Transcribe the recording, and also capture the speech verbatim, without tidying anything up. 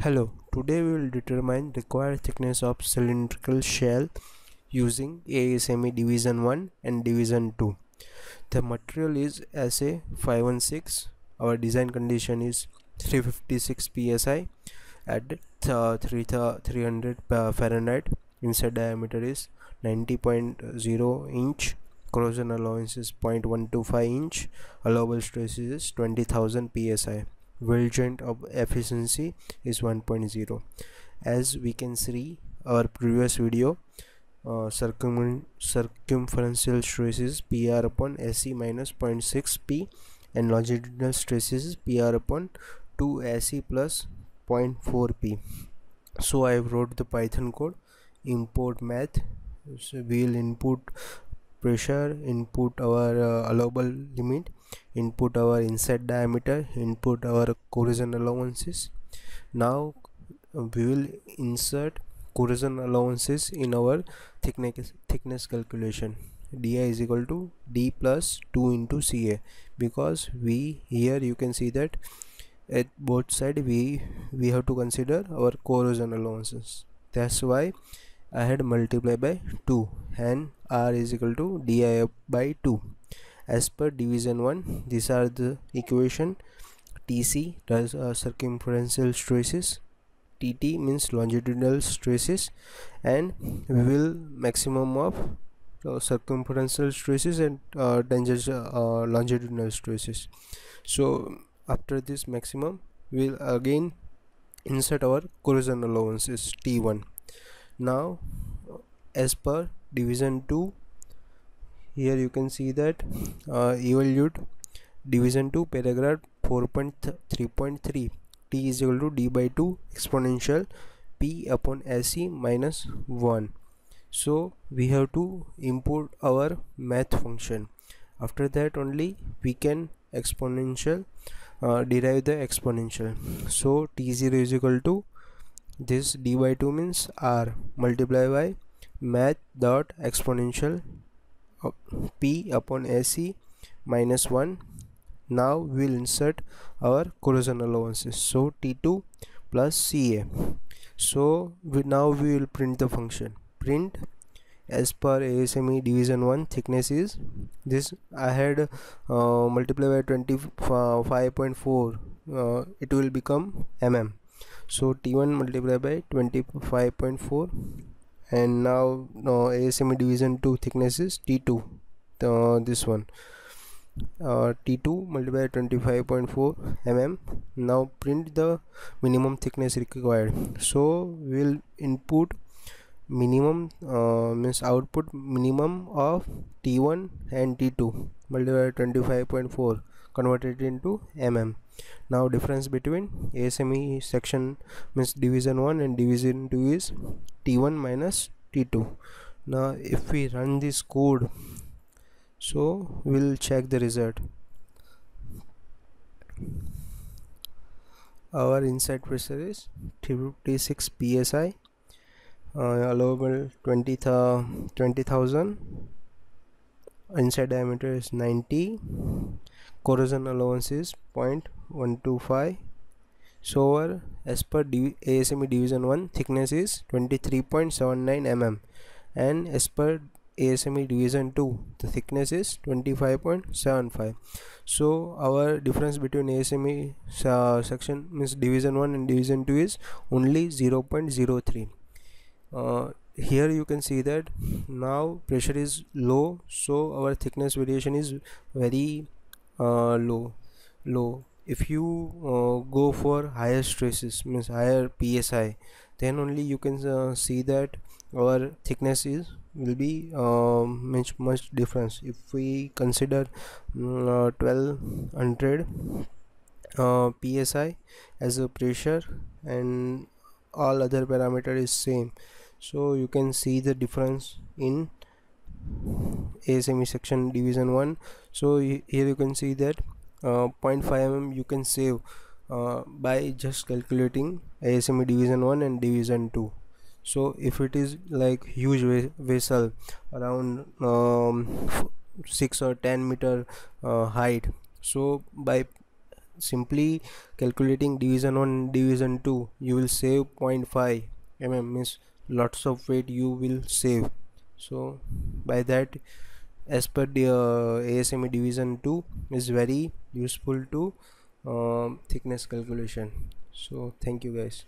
Hello, today we will determine required thickness of cylindrical shell using A S M E division one and division two. The material is S A five one six. Our design condition is three fifty-six P S I at three hundred Fahrenheit. Inside diameter is ninety point zero inch. Corrosion allowance is zero point one two five inch. Allowable stress is twenty thousand P S I. Weld joint of efficiency is one point zero. As we can see our previous video, uh, circum circumferential stress is P R upon S E minus zero point six P and longitudinal stress is P R upon two S E plus zero point four P. So I wrote the Python code, import math, so we'll input pressure, input our uh, allowable limit, input our inside diameter, input our corrosion allowances. Now we will insert corrosion allowances in our thickness thickness calculation. Di is equal to D plus two into C A, because we here you can see that at both sides we we have to consider our corrosion allowances. That's why I had multiplied by two, and R is equal to D I by two. As per division one, these are the equation. T C does uh, circumferential stresses, T T means longitudinal stresses, and we will maximum of uh, circumferential stresses and uh, tangential uh, longitudinal stresses. So after this maximum, we will again insert our corrosion allowances T one. Now as per division two, here you can see that uh, evaluate division two paragraph four point three point three. T is equal to D by two exponential P upon S E minus one. So we have to import our math function. After that only we can exponential uh, derive the exponential. So T zero is equal to this D by two means R multiplied by math dot exponential P upon S E minus one. Now we will insert our corrosion allowances, so T two plus C A. So we, now we will print the function. Print as per A S M E division one thickness is this. I had uh, multiplied by twenty-five point four, uh, it will become mm. So T one multiplied by twenty-five point four, and now no, A S M E division two thickness is T two, uh, this one, uh, T two multiplied by twenty-five point four millimeters. Now print the minimum thickness required. So we will input minimum uh, means output minimum of T one and T two multiplied by twenty-five point four, converted into mm. Now difference between A S M E section means division one and division two is T one minus T two. Now if we run this code, so we'll check the result. Our inside pressure is three fifty-six P S I, uh, allowable twenty thousand, inside diameter is ninety, corrosion allowance is zero point one two five. So our as per A S M E division one thickness is twenty-three point seven nine millimeters, and as per A S M E division two the thickness is twenty-five point seven five. So our difference between A S M E uh, section means division one and division two is only zero point zero three. uh, Here you can see that now pressure is low, so our thickness variation is very uh, low low if you uh, go for higher stresses means higher P S I, then only you can uh, see that our thickness is will be uh, much much difference. If we consider uh, twelve hundred uh, P S I as a pressure and all other parameter is same, so you can see the difference in A S M E section division one. So here you can see that uh, zero point five millimeters you can save uh, by just calculating A S M E division one and division two. So if it is like huge vessel around um, six or ten meter uh, height, so by simply calculating division one, division two, you will save zero point five millimeters, means lots of weight you will save. So by that, as per the uh, A S M E division two is very useful to uh, thickness calculation. So thank you guys.